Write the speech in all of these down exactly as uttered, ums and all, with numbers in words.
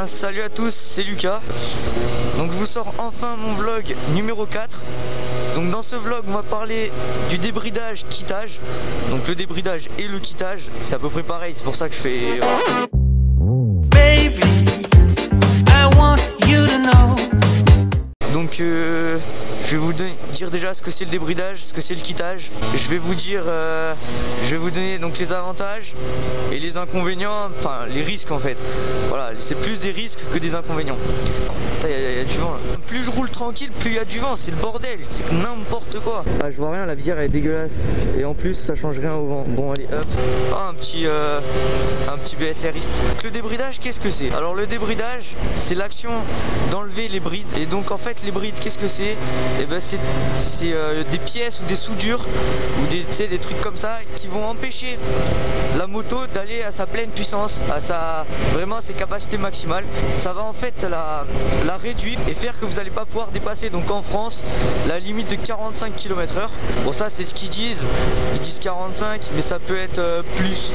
bien salut à tous, c'est Lucas. Donc je vous sors enfin mon vlog numéro quatre. Donc dans ce vlog on va parler du débridage quittage. Donc le débridage et le quittage c'est à peu près pareil, c'est pour ça que je fais... Baby, I want you to know. Donc euh, je vais vous dire déjà ce que c'est le débridage, ce que c'est le quittage. Je vais vous dire, euh, je vais vous donner donc les avantages et les inconvénients, enfin les risques en fait. Voilà, c'est plus des risques que des inconvénients. Putain, y, y a du vent là. Plus je roule tranquille, plus il y a du vent, c'est le bordel, c'est n'importe quoi. Ah, je vois rien, la visière elle est dégueulasse. Et en plus, ça change rien au vent. Bon, allez, hop. Ah, un petit, euh, un petit BSRiste. Le débridage, qu'est-ce que c'est? Alors le débridage, c'est l'action d'enlever les brides. Et donc en fait, les brides, qu'est-ce que c'est? Eh ben c'est euh, des pièces ou des soudures ou des, des trucs comme ça qui vont empêcher la moto d'aller à sa pleine puissance, à sa vraiment ses capacités maximales. Ça va en fait la, la réduire et faire que vous n'allez pas pouvoir dépasser donc en France la limite de quarante-cinq kilomètres heure. Bon ça c'est ce qu'ils disent, ils disent quarante-cinq mais ça peut être euh, plus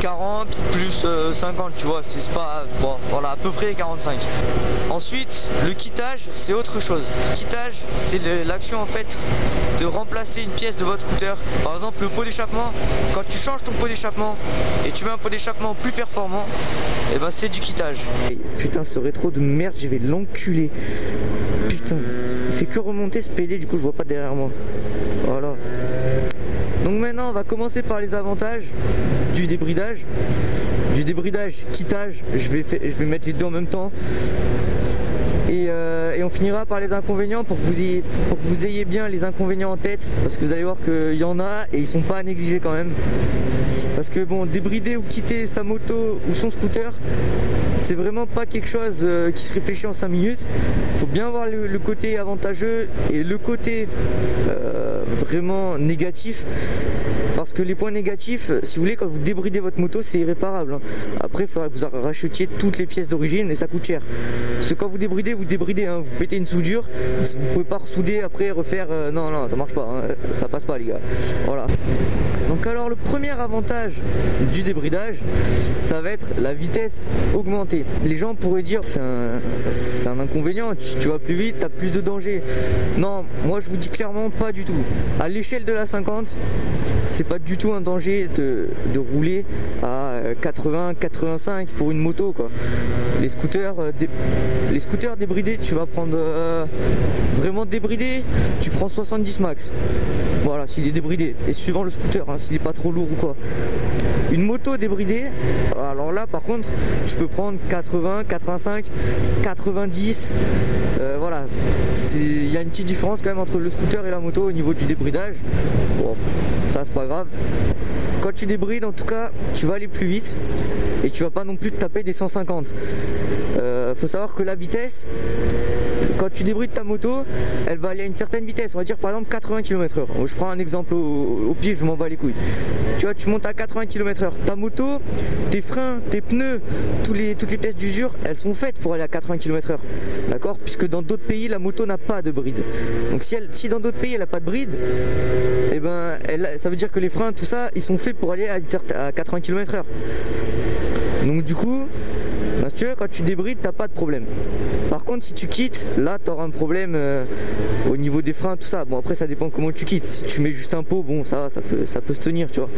quarante plus euh, cinquante, tu vois, c'est pas bon, voilà à peu près quarante-cinq. Ensuite le quittage c'est autre chose. Le quittage c'est l'action en fait de remplacer une pièce de votre scooter. Par exemple le pot d'échappement, quand tu changes ton pot d'échappement et tu mets un pot d'échappement plus performant, et eh ben c'est du quittage. Putain ce rétro de merde, je vais l'enculer. Putain il fait que remonter ce P D, du coup je vois pas derrière moi. Voilà. Donc maintenant on va commencer par les avantages du débridage, du débridage, quittage, je vais, fait, je vais mettre les deux en même temps et, euh, et on finira par les inconvénients pour que, vous ayez, pour que vous ayez bien les inconvénients en tête parce que vous allez voir qu'il y en a et ils sont pas à négliger quand même. Parce que bon, débrider ou quitter sa moto ou son scooter, c'est vraiment pas quelque chose euh, qui se réfléchit en cinq minutes. Faut bien voir le, le côté avantageux et le côté euh, vraiment négatif. Parce que les points négatifs, si vous voulez, quand vous débridez votre moto, c'est irréparable. Hein. Après, il faudra que vous rachetiez toutes les pièces d'origine et ça coûte cher. Parce que quand vous débridez, vous débridez, hein. Vous pétez une soudure, vous pouvez pas ressouder après, refaire... Euh, non, non, ça marche pas, hein. Ça passe pas les gars. Voilà. Donc alors, le premier avantage du débridage, ça va être la vitesse augmentée. Les gens pourraient dire c'est un, un inconvénient, tu, tu vas plus vite, tu as plus de danger. Non, moi je vous dis clairement pas du tout. À l'échelle de la cinquante, c'est pas du tout un danger de, de rouler à quatre-vingts quatre-vingt-cinq pour une moto quoi. Les scooters, dé, les scooters débridés, tu vas prendre euh, vraiment débridé, tu prends soixante-dix max. Voilà, s'il est débridé et suivant le scooter, hein, s'il est pas trop lourd ou quoi. Une moto débridée, alors là par contre tu peux prendre quatre-vingts, quatre-vingt-cinq, quatre-vingt-dix, euh, voilà, il y a une petite différence quand même entre le scooter et la moto au niveau du débridage. Bon, ça c'est pas grave, quand tu débrides en tout cas tu vas aller plus vite et tu vas pas non plus te taper des cent cinquante. Euh, faut savoir que la vitesse, quand tu débrides ta moto, elle va aller à une certaine vitesse, on va dire par exemple quatre-vingts kilomètres heure. Je prends un exemple au, au pif, je m'en bats les couilles. Tu vois, tu montes à quatre-vingts kilomètres heure. Ta moto, tes freins, tes pneus, tous les, toutes les pièces d'usure, elles sont faites pour aller à quatre-vingts kilomètres heure. D'accord? Puisque dans d'autres pays, la moto n'a pas de bride. Donc si, elle, si dans d'autres pays, elle n'a pas de bride, eh ben, elle, ça veut dire que les freins, tout ça, ils sont faits pour aller à, à quatre-vingts kilomètres heure. Donc du coup... Bien sûr, quand tu débrides, t'as pas de problème. Par contre, si tu quittes, là, t'auras un problème euh, au niveau des freins, tout ça. Bon, après, ça dépend comment tu quittes. Si tu mets juste un pot, bon, ça, ça peut, ça peut se tenir, tu vois.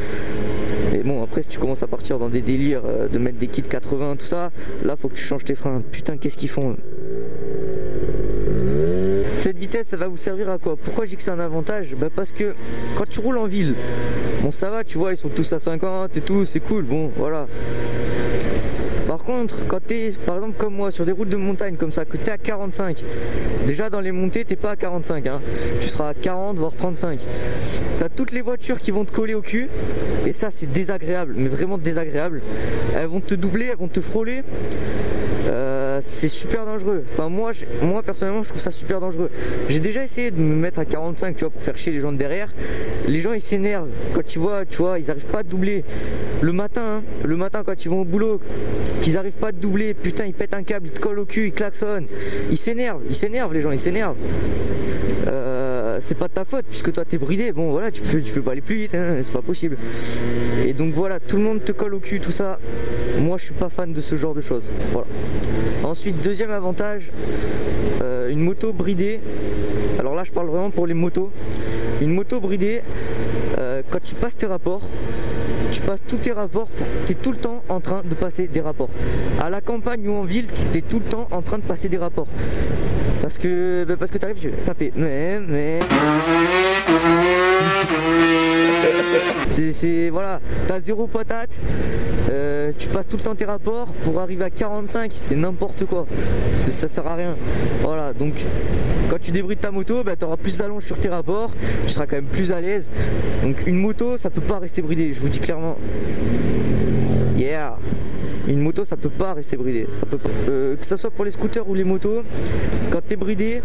Et bon, après, si tu commences à partir dans des délires euh, de mettre des kits quatre-vingts, tout ça, là, faut que tu changes tes freins. Putain, qu'est-ce qu'ils font? Cette vitesse, ça va vous servir à quoi? Pourquoi je dis que c'est un avantage? Bah parce que quand tu roules en ville, bon, ça va, tu vois, ils sont tous à cinquante et tout, c'est cool, bon, voilà. Par contre, quand tu es, par exemple comme moi, sur des routes de montagne comme ça, que tu es à quarante-cinq, déjà dans les montées, tu n'es pas à quarante-cinq, hein. Tu seras à quarante, voire trente-cinq. Tu as toutes les voitures qui vont te coller au cul, et ça c'est désagréable, mais vraiment désagréable. Elles vont te doubler, elles vont te frôler. Euh, c'est super dangereux. Enfin moi, je, moi personnellement, je trouve ça super dangereux. J'ai déjà essayé de me mettre à quarante-cinq, tu vois, pour faire chier les gens de derrière. Les gens ils s'énervent quand tu vois, tu vois, ils n'arrivent pas à doubler. Le matin, hein, le matin quand ils vont au boulot, qu'ils n'arrivent pas à doubler, putain ils pètent un câble, ils te collent au cul, ils klaxonnent, ils s'énervent, ils s'énervent les gens, ils s'énervent. Euh, c'est pas de ta faute puisque toi t'es bridé, bon voilà, tu peux, tu peux pas aller plus vite, hein, c'est pas possible. Et donc voilà, tout le monde te colle au cul, tout ça. Moi je suis pas fan de ce genre de choses. Voilà. Ensuite, deuxième avantage, euh, une moto bridée. Alors là je parle vraiment pour les motos. Une moto bridée, euh, quand tu passes tes rapports, tu passes tous tes rapports, tu es tout le temps en train de passer des rapports. À la campagne ou en ville, tu es tout le temps en train de passer des rapports. Parce que bah parce que tu arrives, ça fait mais mais c'est voilà, t'as zéro patate, euh, tu passes tout le temps tes rapports pour arriver à quarante-cinq, c'est n'importe quoi, ça sert à rien. Voilà, donc quand tu débrides ta moto, bah, tu auras plus d'allonge sur tes rapports, tu seras quand même plus à l'aise. Donc une moto, ça peut pas rester bridée, je vous dis clairement. Yeah. Une moto, ça peut pas rester bridé, ça peut pas. Euh, que ça soit pour les scooters ou les motos, quand t'es bridé,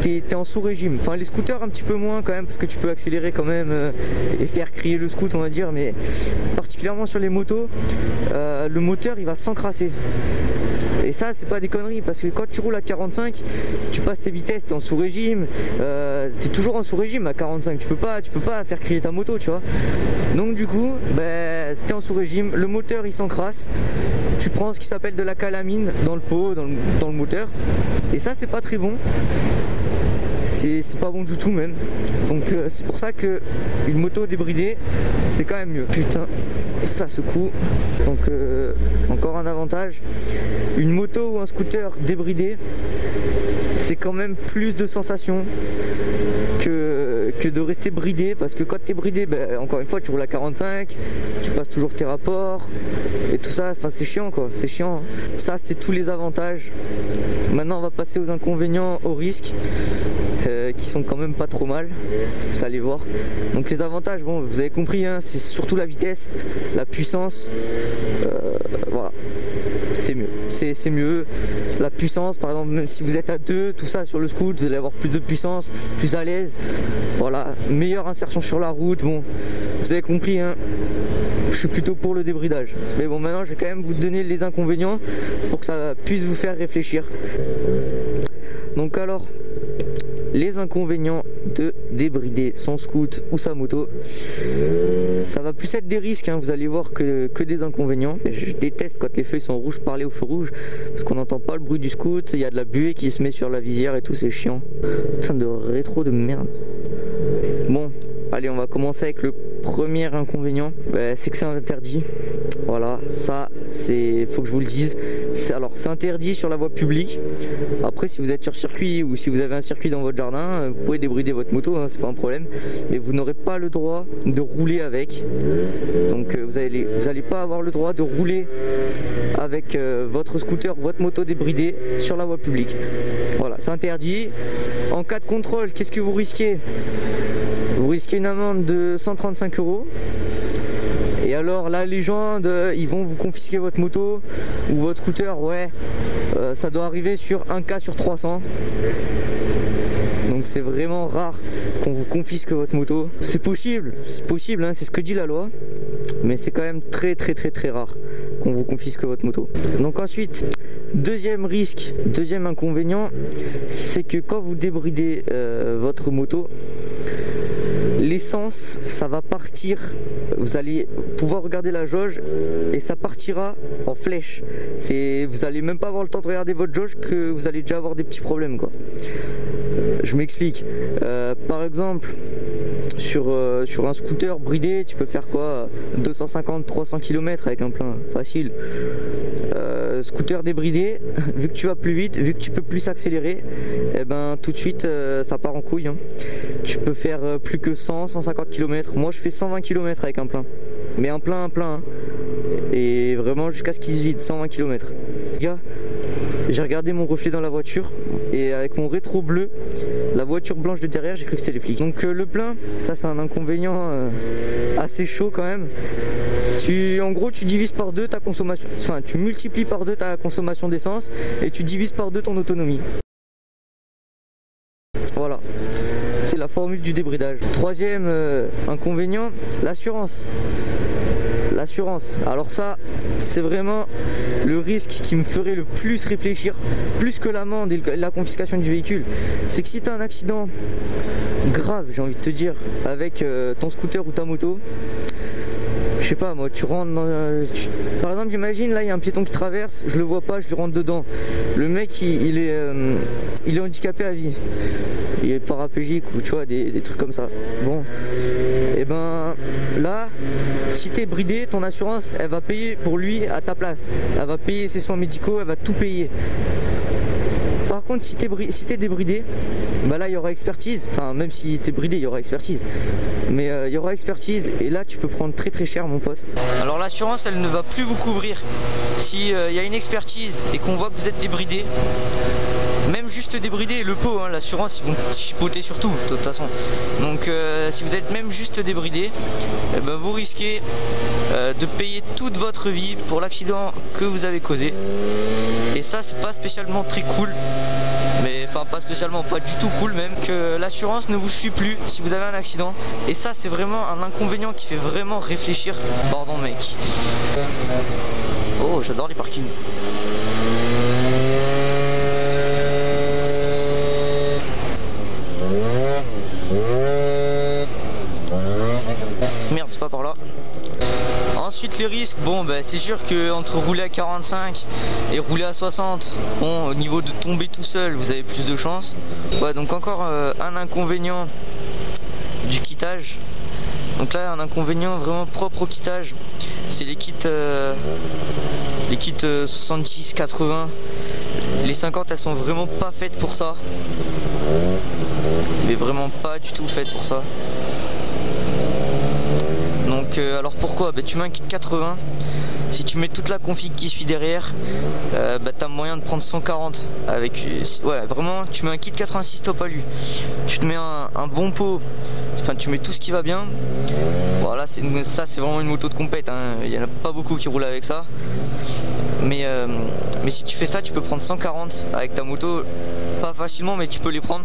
t'es en sous-régime. Enfin les scooters un petit peu moins quand même, parce que tu peux accélérer quand même euh, et faire crier le scoot on va dire, mais particulièrement sur les motos, euh, le moteur il va s'encrasser. Et ça c'est pas des conneries, parce que quand tu roules à quarante-cinq, tu passes tes vitesses, t'es en sous-régime, euh, t'es toujours en sous-régime à quarante-cinq, tu peux pas, tu peux pas faire crier ta moto, tu vois. Donc du coup, bah, t'es en sous-régime, le moteur il s'encrasse, tu prends ce qui s'appelle de la calamine dans le pot, dans le, dans le moteur, et ça c'est pas très bon. C'est pas bon du tout même. Donc euh, c'est pour ça que une moto débridée c'est quand même mieux. Putain ça secoue. Donc euh, encore un avantage. Une moto ou un scooter débridé, c'est quand même plus de sensations que, que de rester bridé. Parce que quand t'es bridé, bah, encore une fois tu roules à quarante-cinq, tu passes toujours tes rapports et tout ça, enfin c'est chiant quoi, c'est chiant. Ça c'est tous les avantages. Maintenant on va passer aux inconvénients, aux risques. Euh, qui sont quand même pas trop mal, vous allez voir. Donc les avantages, bon vous avez compris hein, c'est surtout la vitesse, la puissance, euh, voilà c'est mieux, c'est mieux la puissance par exemple, même si vous êtes à deux tout ça sur le scoot, vous allez avoir plus de puissance, plus à l'aise, voilà, meilleure insertion sur la route. Bon vous avez compris hein, je suis plutôt pour le débridage, mais bon maintenant je vais quand même vous donner les inconvénients pour que ça puisse vous faire réfléchir. Donc alors les inconvénients de débrider son scoot ou sa moto, ça va plus être des risques, hein, vous allez voir que, que des inconvénients. Je déteste quand les feuilles sont rouges, parler au feu rouge, parce qu'on n'entend pas le bruit du scoot, il y a de la buée qui se met sur la visière et tout, c'est chiant. Putain de rétro de merde. Bon, allez on va commencer avec le premier inconvénient, bah, c'est que c'est interdit. Voilà, ça c'est, faut que je vous le dise. Alors c'est interdit sur la voie publique. Après si vous êtes sur circuit ou si vous avez un circuit dans votre jardin, vous pouvez débrider votre moto, hein, c'est pas un problème. Mais vous n'aurez pas le droit de rouler avec. Donc euh, vous allez, vous allez pas avoir le droit de rouler avec euh, votre scooter, votre moto débridée sur la voie publique. Voilà, c'est interdit. En cas de contrôle, qu'est-ce que vous risquez? Vous risquez une amende de cent trente-cinq euros. Et alors la légende, ils vont vous confisquer votre moto ou votre scooter, ouais, euh, ça doit arriver sur un cas sur trois cents. Donc c'est vraiment rare qu'on vous confisque votre moto. C'est possible, c'est possible, hein, c'est ce que dit la loi. Mais c'est quand même très très très très rare qu'on vous confisque votre moto. Donc ensuite, deuxième risque, deuxième inconvénient, c'est que quand vous débridez euh, votre moto, l'essence, ça va partir, vous allez pouvoir regarder la jauge et ça partira en flèche. Vous allez même pas avoir le temps de regarder votre jauge que vous allez déjà avoir des petits problèmes quoi. Je m'explique, euh, par exemple sur, euh, sur un scooter bridé tu peux faire quoi, deux cent cinquante à trois cents kilomètres avec un plein facile. Euh, scooter débridé, vu que tu vas plus vite, vu que tu peux plus accélérer, et eh ben tout de suite euh, ça part en couille hein. Tu peux faire euh, plus que cent à cent cinquante kilomètres. Moi je fais cent vingt kilomètres avec un plein, mais un plein un plein hein. Et vraiment jusqu'à ce qu'il se vide, cent vingt kilomètres. Les gars, j'ai regardé mon reflet dans la voiture et avec mon rétro bleu, la voiture blanche de derrière, j'ai cru que c'était les flics. Donc euh, le plein, ça c'est un inconvénient euh, assez chaud quand même. Tu, en gros tu divises par deux ta consommation, enfin tu multiplies par deux ta consommation d'essence et tu divises par deux ton autonomie. Voilà, c'est la formule du débridage. Troisième euh, inconvénient, l'assurance. l'assurance. Alors ça, c'est vraiment le risque qui me ferait le plus réfléchir, plus que l'amende et la confiscation du véhicule. C'est que si tu as un accident grave, j'ai envie de te dire, avec ton scooter ou ta moto, je sais pas moi, tu rentres dans... Euh, tu... Par exemple, imagine là il y a un piéton qui traverse, je le vois pas, je lui rentre dedans. Le mec il, il est euh, il est handicapé à vie. Il est paraplégique ou tu vois des, des trucs comme ça. Bon, et ben là, si t'es bridé, ton assurance elle va payer pour lui à ta place. Elle va payer ses soins médicaux, elle va tout payer. Par contre, si t'es si t'es débridé, bah là il y aura expertise, enfin même si t'es bridé il y aura expertise, mais il euh, y aura expertise et là tu peux prendre très très cher mon pote. Alors l'assurance elle ne va plus vous couvrir. Si il euh, y a une expertise et qu'on voit que vous êtes débridé, même juste débridé, le pot, hein, l'assurance ils vont chipoter sur tout de toute façon. Donc euh, si vous êtes même juste débridé, eh ben, vous risquez euh, de payer toute votre vie pour l'accident que vous avez causé. Et ça c'est pas spécialement très cool. Mais enfin pas spécialement, pas du tout cool même, que l'assurance ne vous suit plus si vous avez un accident. Et ça c'est vraiment un inconvénient qui fait vraiment réfléchir. Pardon mec. Oh j'adore les parkings. Merde c'est pas par là. Ensuite les risques, bon ben c'est sûr que entre rouler à quarante-cinq et rouler à soixante, bon au niveau de tomber tout seul vous avez plus de chance. Ouais donc encore euh, un inconvénient du quittage. Donc là un inconvénient vraiment propre au quittage, c'est les kits euh, les kits euh, soixante-dix, quatre-vingts. Les cinquante elles sont vraiment pas faites pour ça. Mais vraiment pas du tout faites pour ça. Donc euh, alors pourquoi bah, tu mets un quatre-vingts, si tu mets toute la config qui suit derrière, euh, bah, tu as moyen de prendre cent quarante avec euh, ouais vraiment tu mets un kit quatre-vingt-six top alu, tu te mets un, un bon pot, enfin tu mets tout ce qui va bien. Voilà bon, ça c'est vraiment une moto de compète, hein. Il n'y en a pas beaucoup qui roulent avec ça. Mais, euh, mais si tu fais ça tu peux prendre cent quarante avec ta moto, pas facilement mais tu peux les prendre.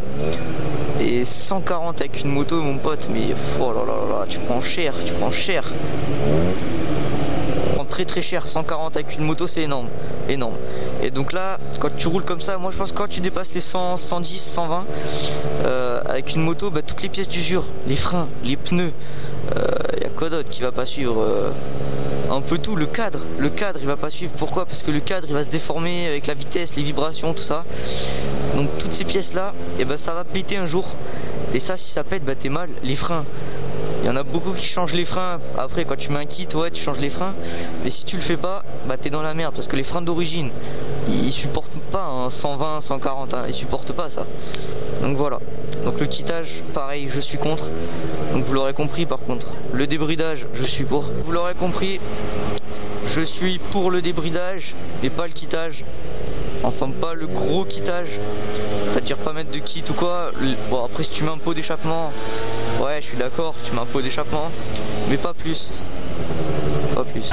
Et cent quarante avec une moto mon pote, mais oh là là là, tu prends cher, tu prends cher. Tu prends très très cher, cent quarante avec une moto c'est énorme, énorme. Et donc là quand tu roules comme ça, moi je pense que quand tu dépasses les cent, cent dix, cent vingt, euh, avec une moto, bah, toutes les pièces d'usure, les freins, les pneus, il y a quoi d'autre qui va pas suivre euh... un peu tout, le cadre, le cadre il va pas suivre, pourquoi? Parce que le cadre il va se déformer avec la vitesse, les vibrations, tout ça. Donc toutes ces pièces là, et eh ben ça va péter un jour. Et ça si ça pète, bah t'es mal. Les freins, il y en a beaucoup qui changent les freins. Après quand tu mets un kit, ouais tu changes les freins. Mais si tu le fais pas, bah t'es dans la merde. Parce que les freins d'origine, ils supportent pas hein, cent vingt, cent quarante, hein, ils supportent pas ça. Donc voilà. Donc le quittage, pareil, je suis contre. Donc vous l'aurez compris par contre. Le débridage, je suis pour. Vous l'aurez compris, je suis pour le débridage et pas le quittage. Enfin pas le gros quittage. C'est-à-dire pas mettre de kit ou quoi. Bon après si tu mets un pot d'échappement, ouais je suis d'accord, tu mets un pot d'échappement. Mais pas plus. Pas plus.